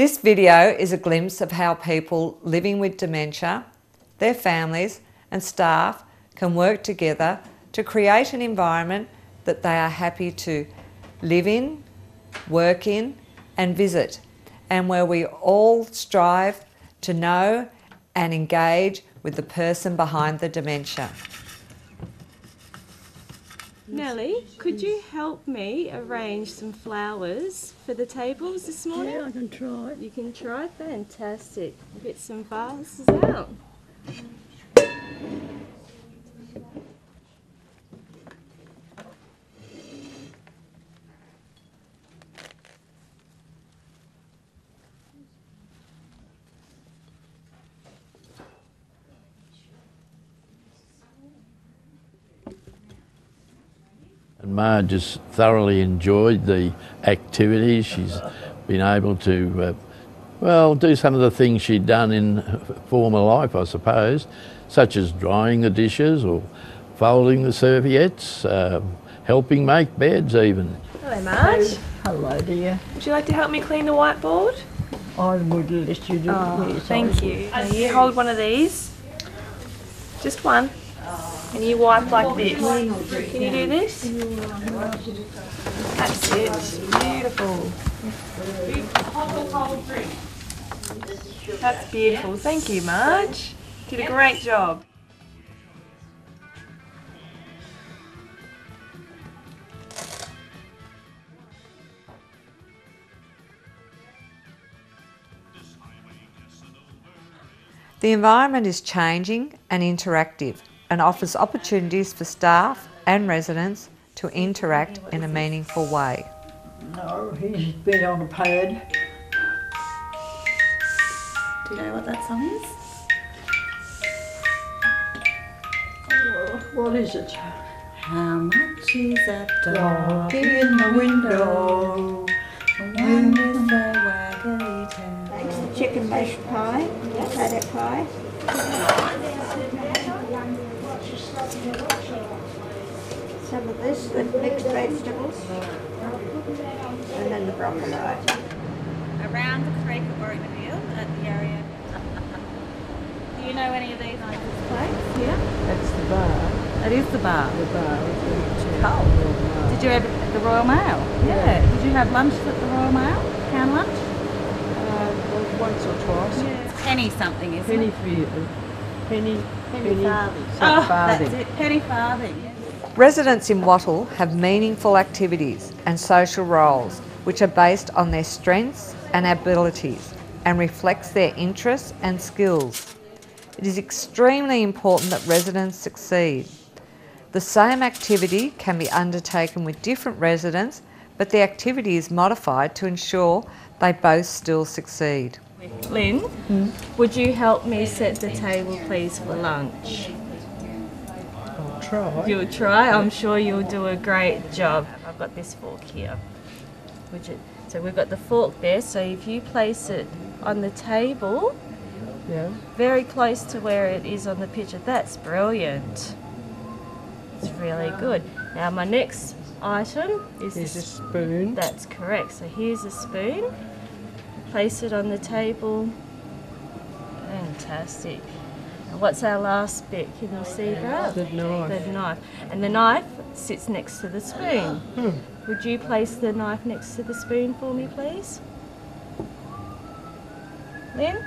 This video is a glimpse of how people living with dementia, their families and staff can work together to create an environment that they are happy to live in, work in and visit, and where we all strive to know and engage with the person behind the dementia. Nellie, could you help me arrange some flowers for the tables this morning? Yeah, I can try. You can try? Fantastic. Get some vases out. Marge just thoroughly enjoyed the activities. She's been able to, well, do some of the things she'd done in former life, I suppose, such as drying the dishes or folding the serviettes, helping make beds even. Hello, Marge. Hello, dear. Would you like to help me clean the whiteboard? I would let you do it. Yes, thank you. And you hold one of these. Just one. And you wipe like this. Can you do this? That's it. Beautiful. That's beautiful. Thank you, Marge. Did a great job. The environment is changing and interactive, and offers opportunities for staff and residents to interact in a meaningful way. No, he's been on a pad. Do you know what that song is? Oh, what is it? How much is a dog in the window? When is the waggly tail? Thanks to chicken mash pie, potato pie. Some of this, the mixed vegetables, and then the broccoli. Around the creek at Warracknabeal, at the area. Do you know any of these on this place here? That's the bar. It is the bar. The bar. Oh. Did you have it at the Royal Mail? Yeah. Did you have lunch at the Royal Mail? Town lunch? Once or twice. Yeah. Penny something, isn't it? Penny for you. Penny farthing. Oh, that's it. Penny farthing. Residents in Wattle have meaningful activities and social roles which are based on their strengths and abilities and reflects their interests and skills. It is extremely important that residents succeed. The same activity can be undertaken with different residents, but the activity is modified to ensure they both still succeed. Lynn, would you help me set the table, please, for lunch? I'll try. You'll try? I'm sure you'll do a great job. I've got this fork here. So we've got the fork there, so if you place it on the table, yeah, very close to where it is on the picture, that's brilliant. It's really good. Now my next item is a spoon. That's correct. So here's a spoon. Place it on the table. Fantastic. And what's our last bit? Can you see that? The knife. The knife. And the knife sits next to the spoon. Would you place the knife next to the spoon for me, please? Lynn?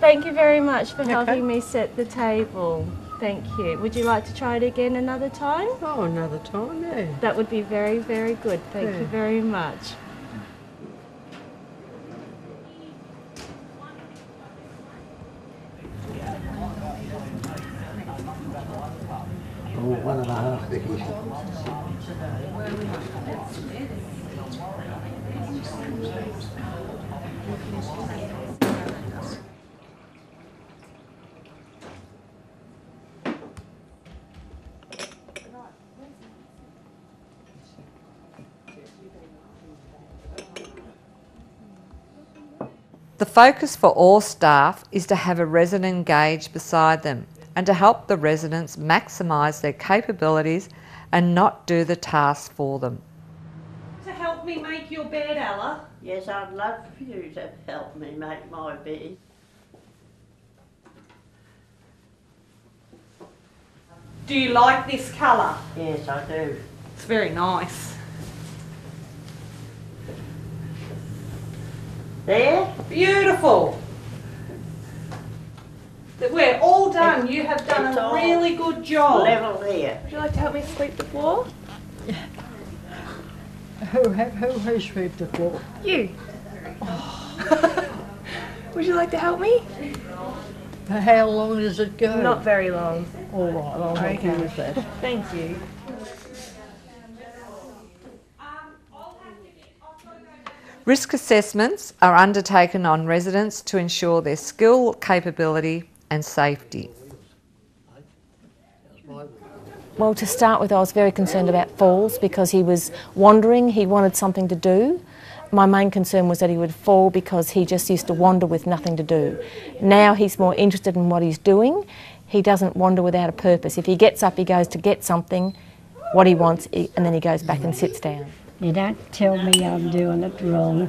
Thank you very much for helping me set the table. Thank you. Would you like to try it again another time? Oh, another time, yeah. That would be very, very good. Thank you very much. The focus for all staff is to have a resident engaged beside them and to help the residents maximise their capabilities and not do the task for them. To help me make your bed, Ella. Yes, I'd love for you to help me make my bed. Do you like this colour? Yes, I do. It's very nice. There? Beautiful. We're all done. You have done a really good job. Level there. Would you like to help me sweep the floor? Yeah. Who sweep the floor? You. Oh. Would you like to help me? How long does it go? Not very long. All right, I'll help you with that. Thank you. Risk assessments are undertaken on residents to ensure their skill, capability and safety. Well, to start with, I was very concerned about falls because he was wandering, he wanted something to do. My main concern was that he would fall because he just used to wander with nothing to do. Now he's more interested in what he's doing. He doesn't wander without a purpose. If he gets up, he goes to get something, what he wants, and then he goes back and sits down. You don't tell me I'm doing it wrong.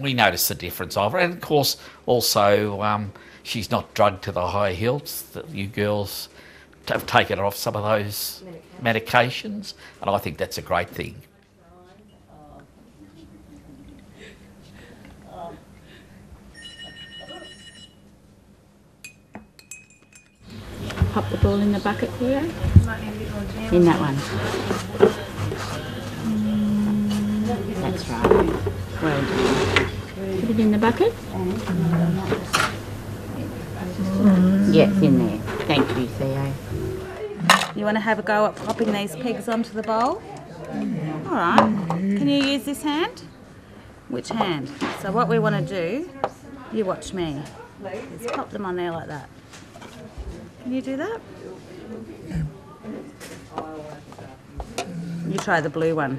We notice the difference of her, and of course also she's not drugged to the high hilts. That you girls have taken her off some of those medications, and I think that's a great thing. Pop the ball in the bucket here. In that one. That's right. Well done. Put it in the bucket. Yes, in there. Thank you, Theo. You want to have a go at popping these pegs onto the bowl? All right. Can you use this hand? Which hand? So what we want to do, you watch me. Is pop them on there like that. Can you do that? You try the blue one.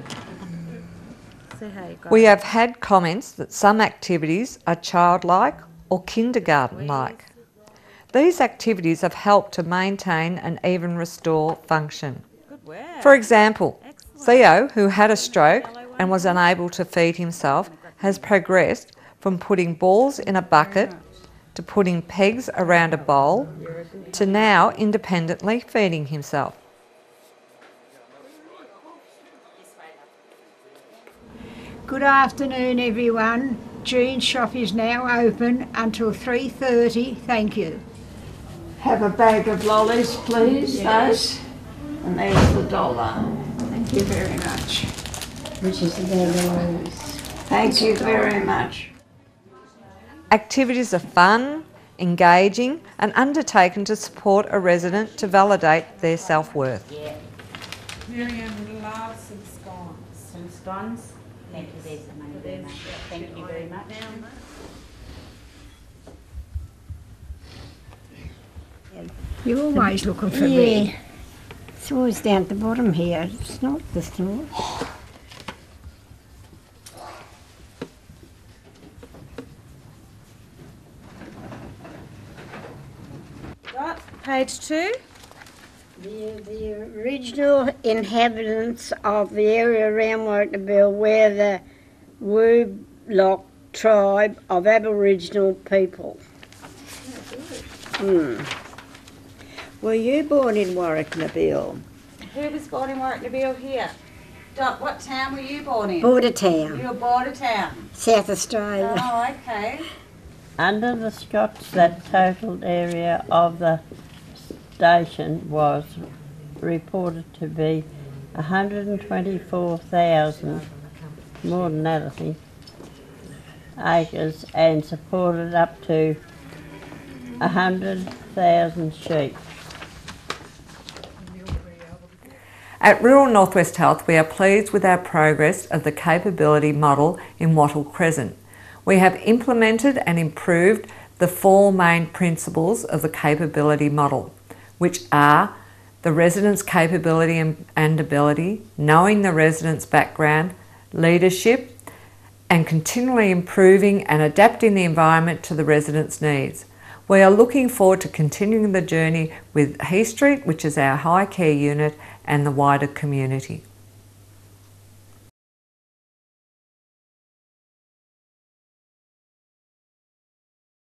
See how you go. We have had comments that some activities are childlike or kindergarten-like. These activities have helped to maintain and even restore function. For example, Theo, who had a stroke and was unable to feed himself, has progressed from putting balls in a bucket to putting pegs around a bowl, to now independently feeding himself. Good afternoon, everyone. Jean's shop is now open until 3:30, thank you. Have a bag of lollies, please, yes. Those. And there's the $1. Thank you very much. Which is the bag of lollies. Thank you very much. Activities are fun, engaging and undertaken to support a resident to validate their self-worth. Yeah. Miriam loves some scones. Some scones? Thank you, there's the money very much. Thank you very much. You're always looking for me. Yeah. It's always down at the bottom here. It's not the store. Page 2. The original inhabitants of the area around Warracknabeal were the Wooblock tribe of Aboriginal people. Were you born in Warracknabeal? Who was born in Warracknabeal here? Doc, what town were you born in? Bordertown. You were Bordertown? South Australia. Oh, okay. Under the Scots, that total area of the station was reported to be 124,000, more than that I think, acres, and supported up to 100,000 sheep. At Rural Northwest Health, we are pleased with our progress of the capability model in Wattle Crescent. We have implemented and improved the four main principles of the capability model, which are the resident's capability and ability, knowing the resident's background, leadership, and continually improving and adapting the environment to the resident's needs. We are looking forward to continuing the journey with He Street, which is our high care unit, and the wider community.